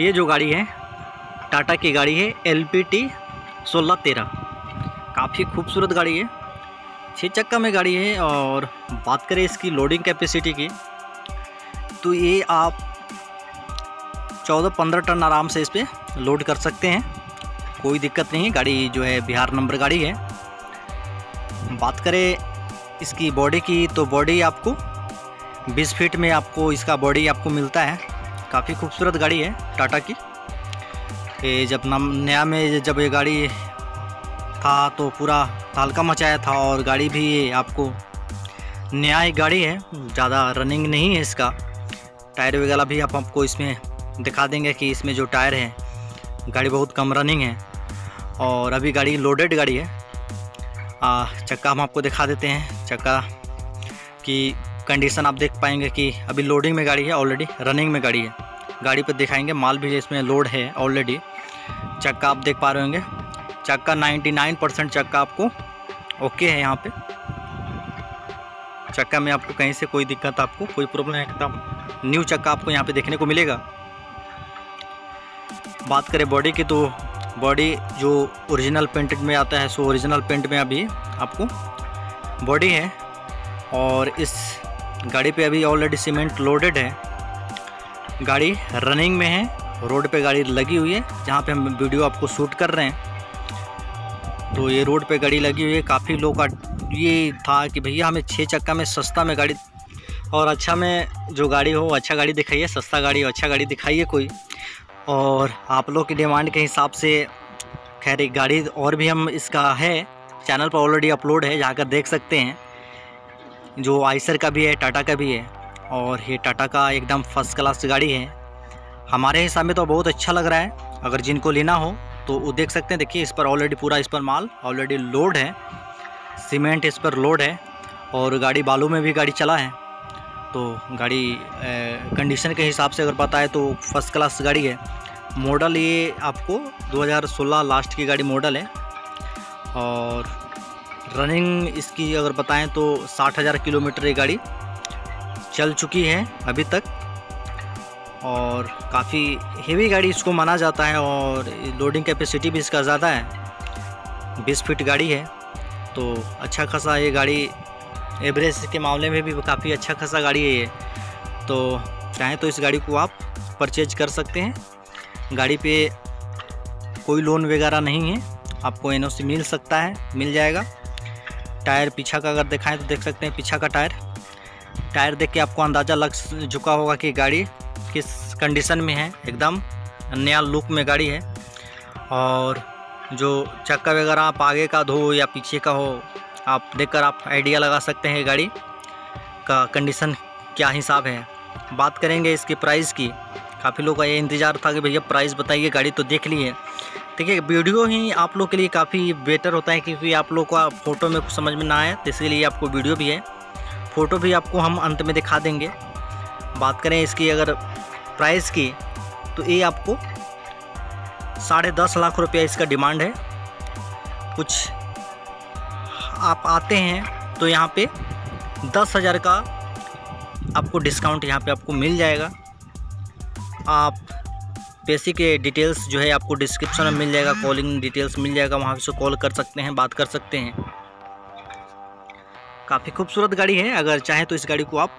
ये जो गाड़ी है टाटा की गाड़ी है LPT 1613। काफ़ी खूबसूरत गाड़ी है, 6 चक्का में गाड़ी है। और बात करें इसकी लोडिंग कैपेसिटी की तो ये आप 14-15 टन आराम से इस पर लोड कर सकते हैं, कोई दिक्कत नहीं है। गाड़ी जो है बिहार नंबर गाड़ी है। बात करें इसकी बॉडी की तो बॉडी आपको 20 फीट में आपको इसका बॉडी आपको मिलता है। काफ़ी खूबसूरत गाड़ी है टाटा की। ये जब नया में जब ये गाड़ी था तो पूरा हल्का मचाया था, और गाड़ी भी आपको नया ही गाड़ी है, ज़्यादा रनिंग नहीं है। इसका टायर वगैरह भी आप आपको इसमें दिखा देंगे कि इसमें जो टायर है गाड़ी बहुत कम रनिंग है। और अभी गाड़ी लोडेड गाड़ी है। चक्का हम आपको दिखा देते हैं, चक्का की कंडीशन आप देख पाएंगे कि अभी लोडिंग में गाड़ी है, ऑलरेडी रनिंग में गाड़ी है। गाड़ी पर दिखाएंगे माल भी इसमें लोड है ऑलरेडी। चक्का आप देख पा रहे होंगे, चक्का 99% चक्का आपको ओके है। यहाँ पे चक्का में आपको कहीं से कोई दिक्कत आपको कोई प्रॉब्लम है, एकदम न्यू चक्का आपको यहाँ पे देखने को मिलेगा। बात करें बॉडी की तो बॉडी जो ओरिजिनल पेंटेड में आता है, सो ओरिजिनल पेंट में अभी आपको बॉडी है। और इस गाड़ी पे अभी ऑलरेडी सीमेंट लोडेड है, गाड़ी रनिंग में है, रोड पे गाड़ी लगी हुई है। जहाँ पे हम वीडियो आपको शूट कर रहे हैं तो ये रोड पे गाड़ी लगी हुई है। काफ़ी लोग का ये था कि भैया हमें 6 चक्का में सस्ता में गाड़ी और अच्छा में जो गाड़ी हो अच्छा गाड़ी दिखाइए, सस्ता गाड़ी हो अच्छा गाड़ी दिखाइए कोई। और आप लोग की डिमांड के हिसाब से खैर एक गाड़ी और भी हम इसका है चैनल पर ऑलरेडी अपलोड है, जाकर देख सकते हैं। जो आइसर का भी है, टाटा का भी है, और ये टाटा का एकदम फर्स्ट क्लास गाड़ी है। हमारे हिसाब में तो बहुत अच्छा लग रहा है। अगर जिनको लेना हो तो वो देख सकते हैं। देखिए इस पर ऑलरेडी पूरा इस पर माल ऑलरेडी लोड है, सीमेंट इस पर लोड है, और गाड़ी बालू में भी गाड़ी चला है। तो गाड़ी कंडीशन के हिसाब से अगर बताए तो फर्स्ट क्लास गाड़ी है। मॉडल ये आपको 2016 लास्ट की गाड़ी मॉडल है, और रनिंग इसकी अगर बताएं तो 60,000 किलोमीटर ये गाड़ी चल चुकी है अभी तक। और काफ़ी हेवी गाड़ी इसको माना जाता है, और लोडिंग कैपेसिटी भी इसका ज़्यादा है, 20 फीट गाड़ी है। तो अच्छा खासा ये गाड़ी एवरेज के मामले में भी काफ़ी अच्छा खासा गाड़ी है ये। तो चाहें तो इस गाड़ी को आप परचेज कर सकते हैं। गाड़ी पे कोई लोन वगैरह नहीं है, आपको NOC मिल सकता है, मिल जाएगा। टायर पीछा का अगर दिखाएं तो देख सकते हैं पीछा का टायर देख के आपको अंदाज़ा लग चुका होगा कि गाड़ी किस कंडीशन में है। एकदम नया लुक में गाड़ी है। और जो चक्का वगैरह आप आगे का धो या पीछे का हो, आप देखकर आप आइडिया लगा सकते हैं गाड़ी का कंडीशन क्या हिसाब है। बात करेंगे इसके प्राइस की। काफ़ी लोगों का ये इंतज़ार था कि भैया प्राइस बताइए, गाड़ी तो देख ली है। देखिए वीडियो ही आप लोग के लिए काफ़ी बेटर होता है, क्योंकि आप लोग का फ़ोटो में कुछ समझ में ना आए तो इसलिए आपको वीडियो भी है, फ़ोटो भी आपको हम अंत में दिखा देंगे। बात करें इसकी अगर प्राइस की तो ये आपको 10.5 लाख रुपया इसका डिमांड है। कुछ आप आते हैं तो यहाँ पे 10,000 का आपको डिस्काउंट यहाँ पे आपको मिल जाएगा। आप पैसे के डिटेल्स जो है आपको डिस्क्रिप्शन में मिल जाएगा, कॉलिंग डिटेल्स मिल जाएगा, वहाँ से कॉल कर सकते हैं, बात कर सकते हैं। काफ़ी खूबसूरत गाड़ी है, अगर चाहें तो इस गाड़ी को आप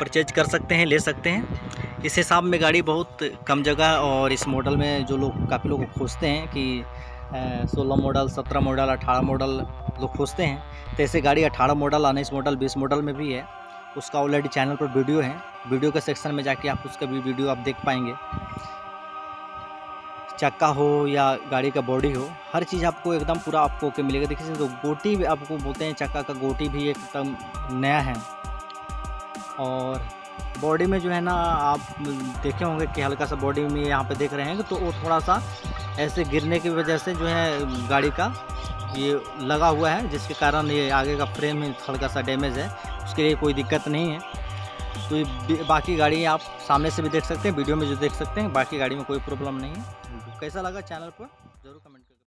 परचेज कर सकते हैं, ले सकते हैं। इस हिसाब में गाड़ी बहुत कम जगह, और इस मॉडल में जो लोग काफ़ी लोग खोजते हैं कि 16 मॉडल, 17 मॉडल, 18 मॉडल लोग खोजते हैं, तो ऐसे गाड़ी 18 मॉडल, 19 मॉडल, 20 मॉडल में भी है। उसका ऑलरेडी चैनल पर वीडियो है, वीडियो के सेक्शन में जाके आप उसका भी वीडियो आप देख पाएंगे। चक्का हो या गाड़ी का बॉडी हो, हर चीज़ आपको एकदम पूरा आपको ओके मिलेगा। देखिए तो गोटी भी आपको बोलते हैं, चक्का का गोटी भी एकदम नया है। और बॉडी में जो है ना आप देखे होंगे कि हल्का सा बॉडी में यहाँ पे देख रहे हैं तो वो थोड़ा सा ऐसे गिरने की वजह से जो है गाड़ी का ये लगा हुआ है, जिसके कारण ये आगे का फ्रेम हल्का सा डैमेज है, उसके लिए कोई दिक्कत नहीं है। तो बाकी गाड़ी आप सामने से भी देख सकते हैं, वीडियो में जो देख सकते हैं, बाकी गाड़ी में कोई प्रॉब्लम नहीं है। कैसा लगा चैनल पर